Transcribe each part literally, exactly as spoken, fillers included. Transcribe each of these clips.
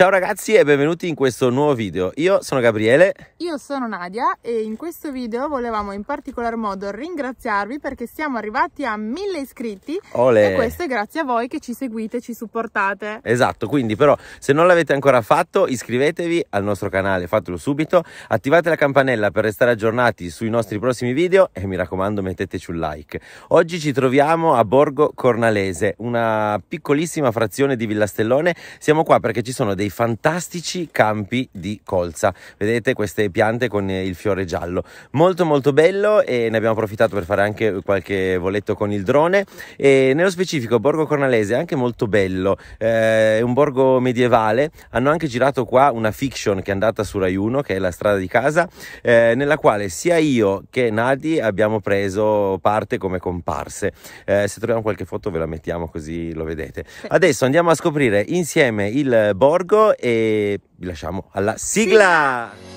Ciao ragazzi e benvenuti in questo nuovo video. Io sono Gabriele. Io sono Nadia e in questo video volevamo in particolar modo ringraziarvi perché siamo arrivati a mille iscritti. Olè. E questo è grazie a voi che ci seguite, ci supportate. Esatto, quindi però se non l'avete ancora fatto iscrivetevi al nostro canale, fatelo subito, attivate la campanella per restare aggiornati sui nostri prossimi video e mi raccomando metteteci un like. Oggi ci troviamo a Borgo Cornalese, una piccolissima frazione di Villastellone. Siamo qua perché ci sono dei fantastici campi di colza, vedete queste piante con il fiore giallo, molto molto bello, e ne abbiamo approfittato per fare anche qualche voletto con il drone. E nello specifico Borgo Cornalese è anche molto bello, eh, è un borgo medievale. Hanno anche girato qua una fiction che è andata su Rai Uno, che è La strada di casa, eh, nella quale sia io che Nadi abbiamo preso parte come comparse. Eh, se troviamo qualche foto ve la mettiamo così lo vedete. Adesso andiamo a scoprire insieme il borgo e vi lasciamo alla sigla! Sigla.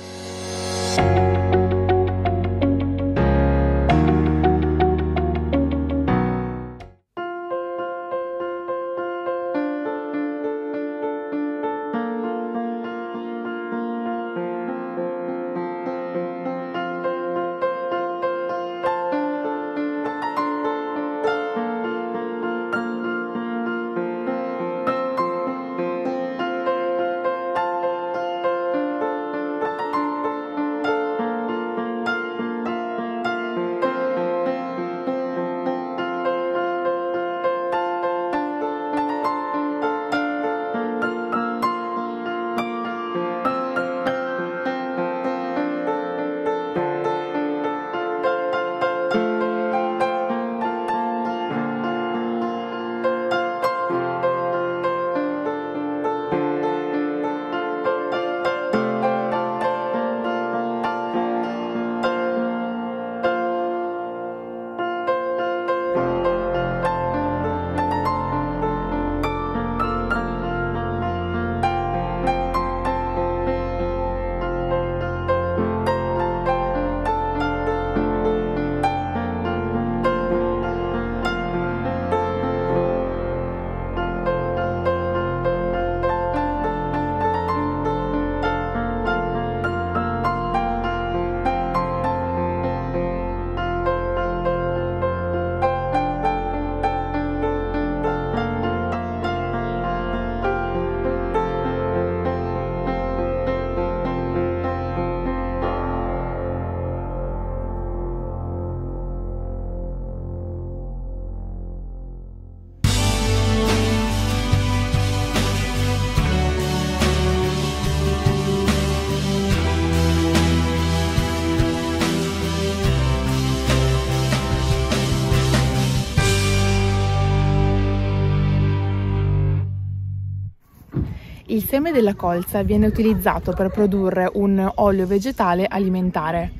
Il seme della colza viene utilizzato per produrre un olio vegetale alimentare.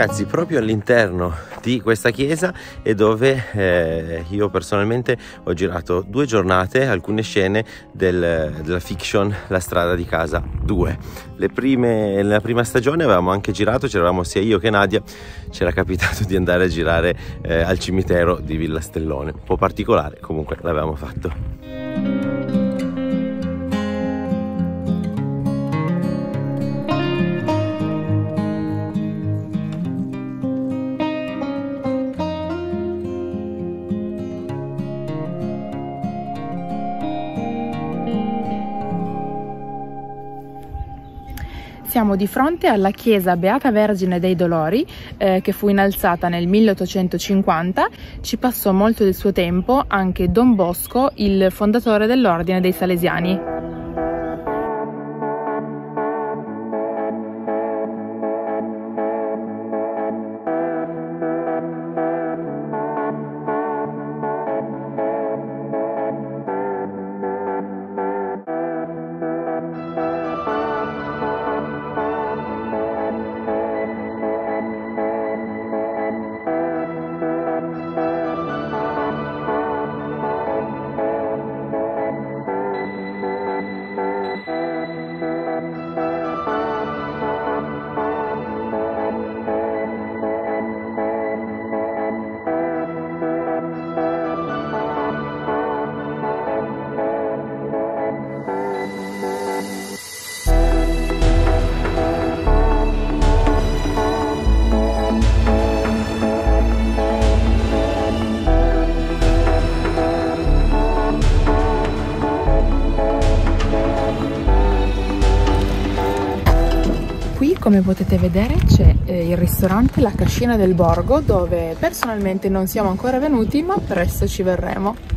ragazzi, proprio all'interno di questa chiesa e dove eh, io personalmente ho girato due giornate, alcune scene del, della fiction La strada di casa due. Le prime, nella prima stagione avevamo anche girato, c'eravamo sia io che Nadia, c'era capitato di andare a girare eh, al cimitero di Villastellone, un po' particolare, comunque l'avevamo fatto. Siamo di fronte alla chiesa Beata Vergine dei Dolori eh, che fu innalzata nel milleottocentocinquanta, ci passò molto del suo tempo anche Don Bosco, il fondatore dell'ordine dei Salesiani. Come potete vedere c'è eh, il ristorante La Cascina del Borgo, dove personalmente non siamo ancora venuti ma presto ci verremo.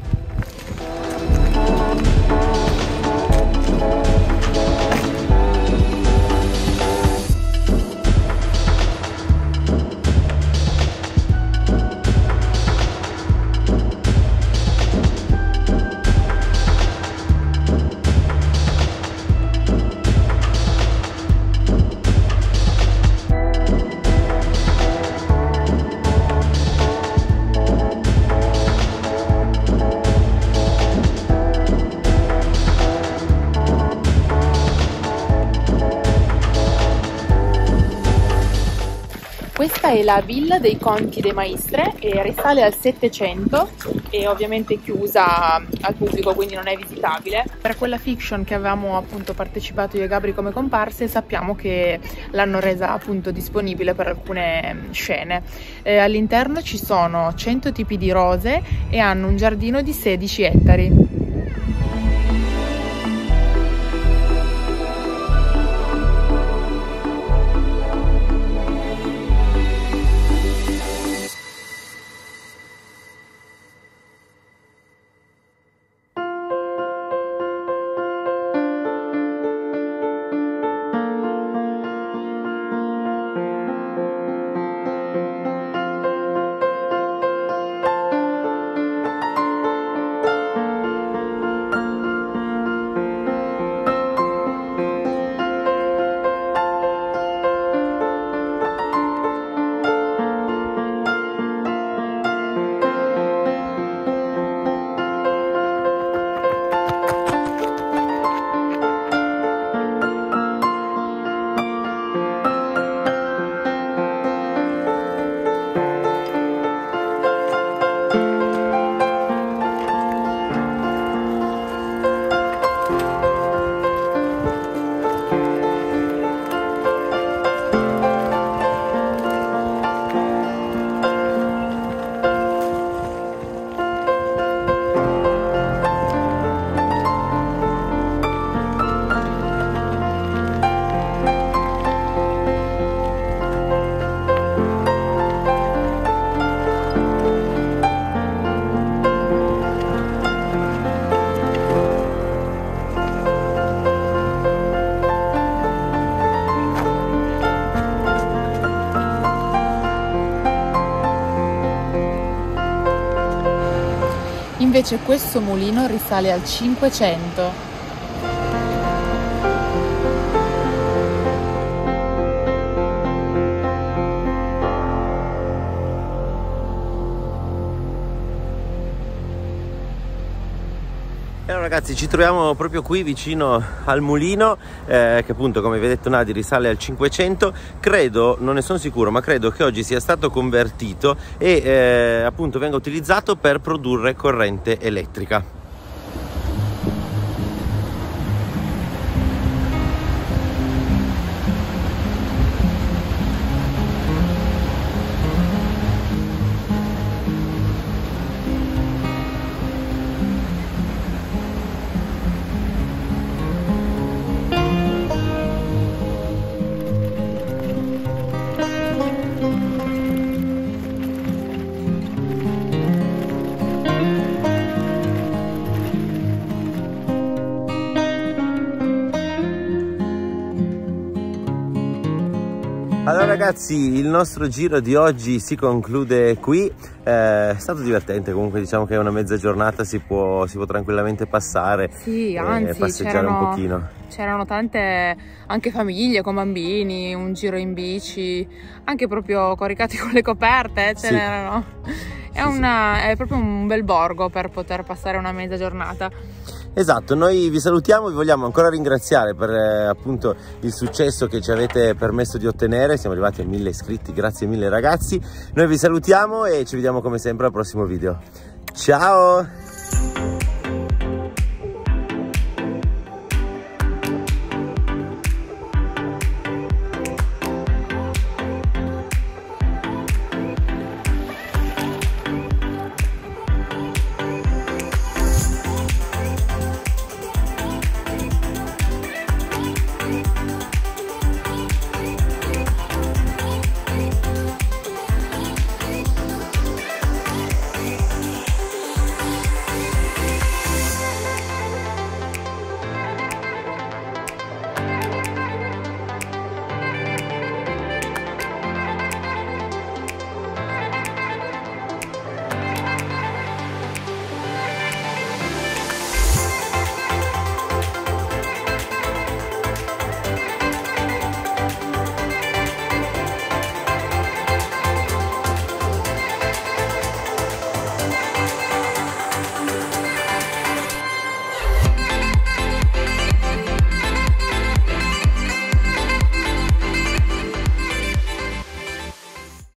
Questa è la Villa dei Conti de Maistre e risale al Settecento e ovviamente chiusa al pubblico, quindi non è visitabile. Per quella fiction che avevamo appunto partecipato io e Gabri come comparse, sappiamo che l'hanno resa appunto disponibile per alcune scene. Eh, all'interno ci sono cento tipi di rose e hanno un giardino di sedici ettari. Invece questo mulino risale al Cinquecento. Allora ragazzi, ci troviamo proprio qui vicino al mulino eh, che appunto, come vi ha detto Nadia, risale al cinquecento. Credo, non ne sono sicuro, ma credo che oggi sia stato convertito e eh, appunto venga utilizzato per produrre corrente elettrica. Allora ragazzi, il nostro giro di oggi si conclude qui. Eh, è stato divertente, comunque diciamo che una mezza giornata si può, si può tranquillamente passare. Sì, anzi, e passeggiare un pochino. C'erano tante anche famiglie con bambini, un giro in bici, anche proprio coricati con le coperte, ce sì. n'erano. È, sì, sì. è proprio un bel borgo per poter passare una mezza giornata. Esatto, noi vi salutiamo, vi vogliamo ancora ringraziare per eh, appunto il successo che ci avete permesso di ottenere. Siamo arrivati a mille iscritti, grazie mille ragazzi. Noi vi salutiamo e ci vediamo come sempre al prossimo video. Ciao!